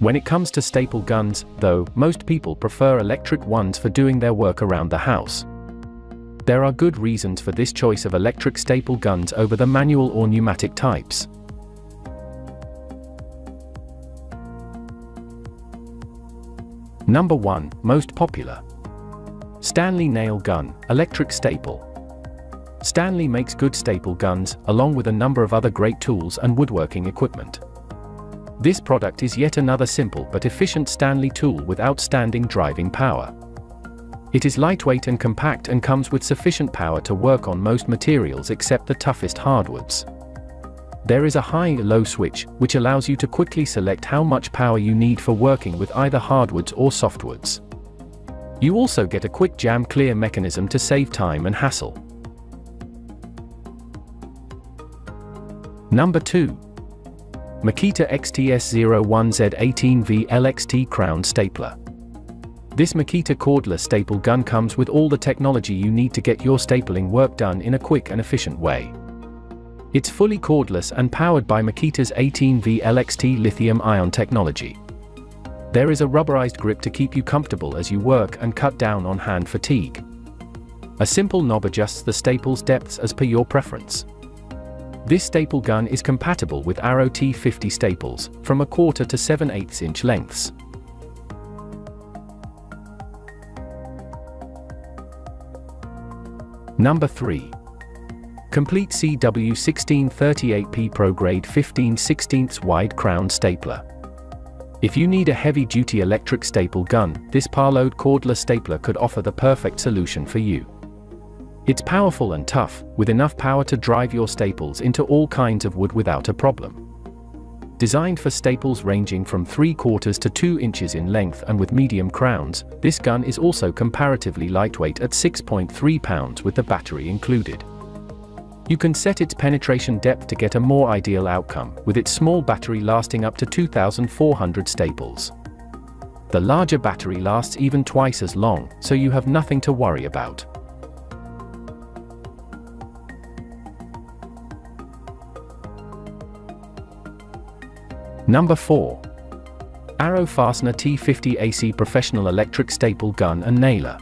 When it comes to staple guns, though, most people prefer electric ones for doing their work around the house. There are good reasons for this choice of electric staple guns over the manual or pneumatic types. Number 1, most popular. Stanley nail gun, electric staple. Stanley makes good staple guns, along with a number of other great tools and woodworking equipment. This product is yet another simple but efficient Stanley tool with outstanding driving power. It is lightweight and compact and comes with sufficient power to work on most materials except the toughest hardwoods. There is a high-low switch, which allows you to quickly select how much power you need for working with either hardwoods or softwoods. You also get a quick jam clear mechanism to save time and hassle. Number 2. Makita XTS01Z 18V LXT Crown Stapler. This Makita cordless staple gun comes with all the technology you need to get your stapling work done in a quick and efficient way. It's fully cordless and powered by Makita's 18V LXT lithium-ion technology. There is a rubberized grip to keep you comfortable as you work and cut down on hand fatigue. A simple knob adjusts the staple's depths as per your preference. This staple gun is compatible with Arrow T50 staples, from a 1/4 to 7/8 inch lengths. Number 3. Complete CW1638P ProGrade 15/16 Wide Crown Stapler. If you need a heavy-duty electric staple gun, this Parload cordless stapler could offer the perfect solution for you. It's powerful and tough, with enough power to drive your staples into all kinds of wood without a problem. Designed for staples ranging from 3/4 to 2 inches in length and with medium crowns, this gun is also comparatively lightweight at 6.3 pounds with the battery included. You can set its penetration depth to get a more ideal outcome, with its small battery lasting up to 2,400 staples. The larger battery lasts even twice as long, so you have nothing to worry about. Number 4. Arrow Fastener T50AC Professional Electric Staple Gun and Nailer.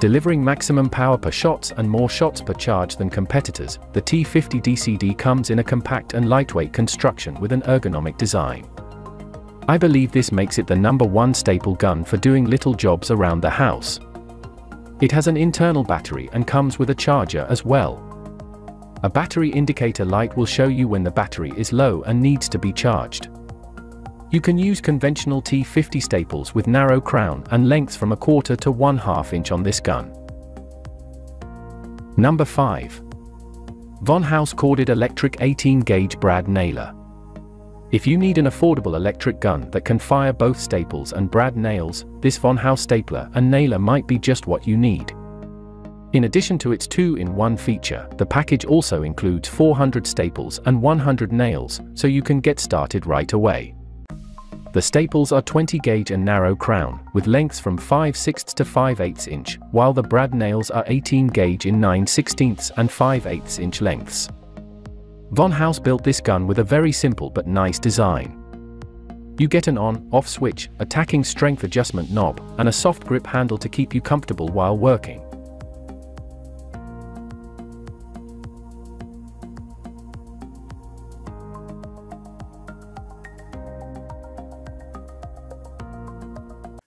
Delivering maximum power per shots and more shots per charge than competitors, the T50DCD comes in a compact and lightweight construction with an ergonomic design. I believe this makes it the number 1 staple gun for doing little jobs around the house. It has an internal battery and comes with a charger as well. A battery indicator light will show you when the battery is low and needs to be charged. You can use conventional T50 staples with narrow crown and lengths from a 1/4 to 1/2 inch on this gun. Number 5. VonHaus Corded Electric 18-Gauge Brad Nailer. If you need an affordable electric gun that can fire both staples and brad nails, this VonHaus stapler and nailer might be just what you need. In addition to its 2-in-1 feature, the package also includes 400 staples and 100 nails, so you can get started right away. The staples are 20 gauge and narrow crown, with lengths from 5/6 to 5/8 inch, while the brad nails are 18 gauge in 9/16 and 5/8 inch lengths. VonHaus built this gun with a very simple but nice design. You get an on/off switch, a tacking strength adjustment knob, and a soft grip handle to keep you comfortable while working.